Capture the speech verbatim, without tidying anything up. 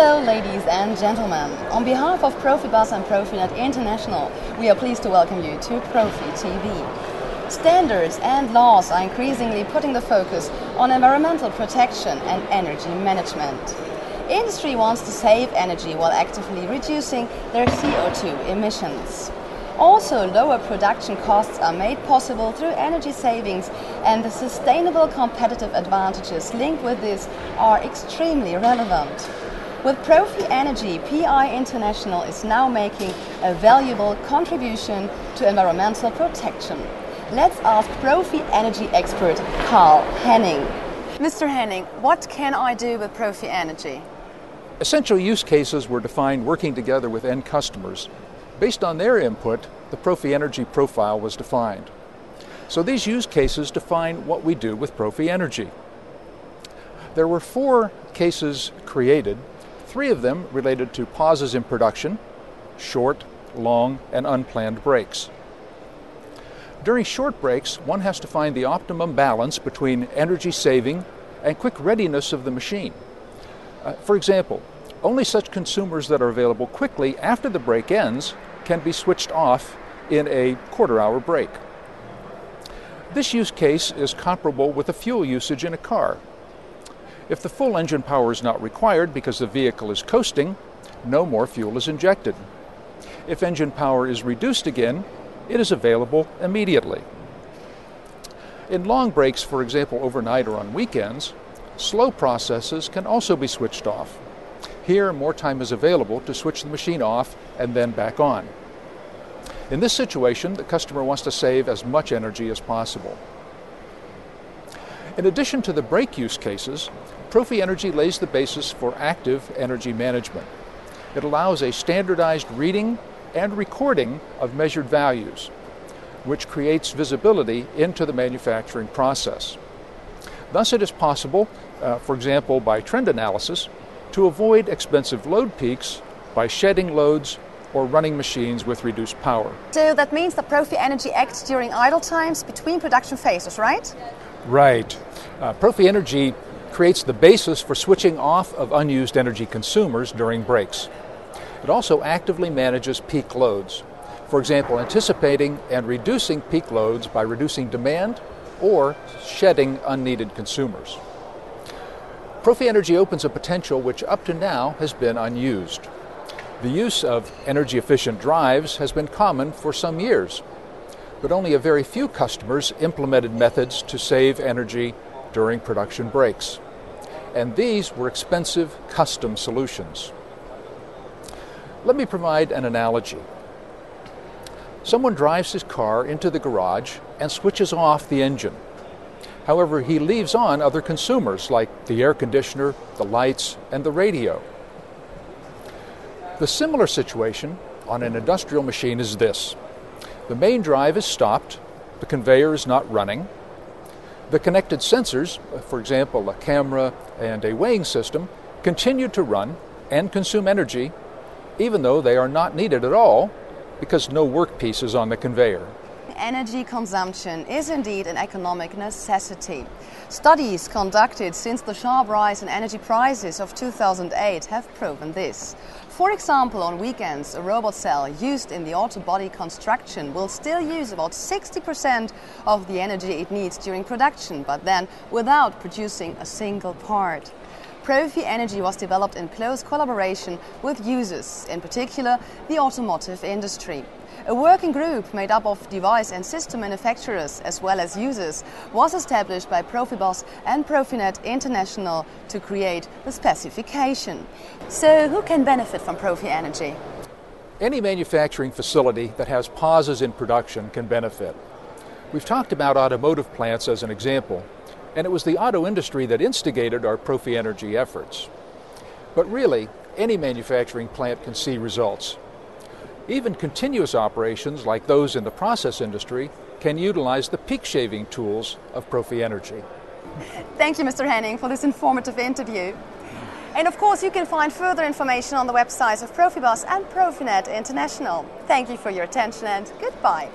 Hello ladies and gentlemen, on behalf of PROFIBUS and PROFINET International, we are pleased to welcome you to PROFITV. Standards and laws are increasingly putting the focus on environmental protection and energy management. Industry wants to save energy while actively reducing their C O two emissions. Also, lower production costs are made possible through energy savings, and the sustainable competitive advantages linked with this are extremely relevant. With ProfiEnergy, P I International is now making a valuable contribution to environmental protection. Let's ask ProfiEnergy expert Carl Henning. Mister Henning, what can I do with ProfiEnergy? Essential use cases were defined working together with end customers. Based on their input, the ProfiEnergy profile was defined. So these use cases define what we do with ProfiEnergy. There were four cases created, three of them related to pauses in production, short, long, and unplanned breaks. During short breaks, one has to find the optimum balance between energy saving and quick readiness of the machine. Uh, for example, only such consumers that are available quickly after the break ends can be switched off in a quarter-hour break. This use case is comparable with the fuel usage in a car. If the full engine power is not required because the vehicle is coasting, no more fuel is injected. If engine power is reduced again, it is available immediately. In long breaks, for example overnight or on weekends, slow processes can also be switched off. Here, more time is available to switch the machine off and then back on. In this situation, the customer wants to save as much energy as possible. In addition to the break use cases, ProfiEnergy lays the basis for active energy management. It allows a standardized reading and recording of measured values, which creates visibility into the manufacturing process. Thus, it is possible, uh, for example, by trend analysis, to avoid expensive load peaks by shedding loads or running machines with reduced power. So that means that ProfiEnergy acts during idle times between production phases, right? Right. Uh, ProfiEnergy creates the basis for switching off of unused energy consumers during breaks. It also actively manages peak loads. For example, anticipating and reducing peak loads by reducing demand or shedding unneeded consumers. ProfiEnergy opens a potential which up to now has been unused. The use of energy-efficient drives has been common for some years, but only a very few customers implemented methods to save energy during production breaks. And these were expensive custom solutions. Let me provide an analogy. Someone drives his car into the garage and switches off the engine. However, he leaves on other consumers like the air conditioner, the lights, and the radio. The similar situation on an industrial machine is this. The main drive is stopped, the conveyor is not running, the connected sensors, for example, a camera and a weighing system, continue to run and consume energy even though they are not needed at all because no workpiece is on the conveyor. Energy consumption is indeed an economic necessity. Studies conducted since the sharp rise in energy prices of two thousand eight have proven this. For example, on weekends, a robot cell used in the auto body construction will still use about sixty percent of the energy it needs during production, but then without producing a single part. ProfiEnergy was developed in close collaboration with users, in particular the automotive industry. A working group made up of device and system manufacturers as well as users was established by ProfiBus and ProfiNet International to create the specification. So who can benefit from ProfiEnergy? Any manufacturing facility that has pauses in production can benefit. We've talked about automotive plants as an example, and it was the auto industry that instigated our ProfiEnergy efforts. But really, any manufacturing plant can see results. Even continuous operations like those in the process industry can utilize the peak shaving tools of ProfiEnergy. Thank you, Mister Henning, for this informative interview. And of course, you can find further information on the websites of ProfiBus and ProfiNet International. Thank you for your attention and goodbye.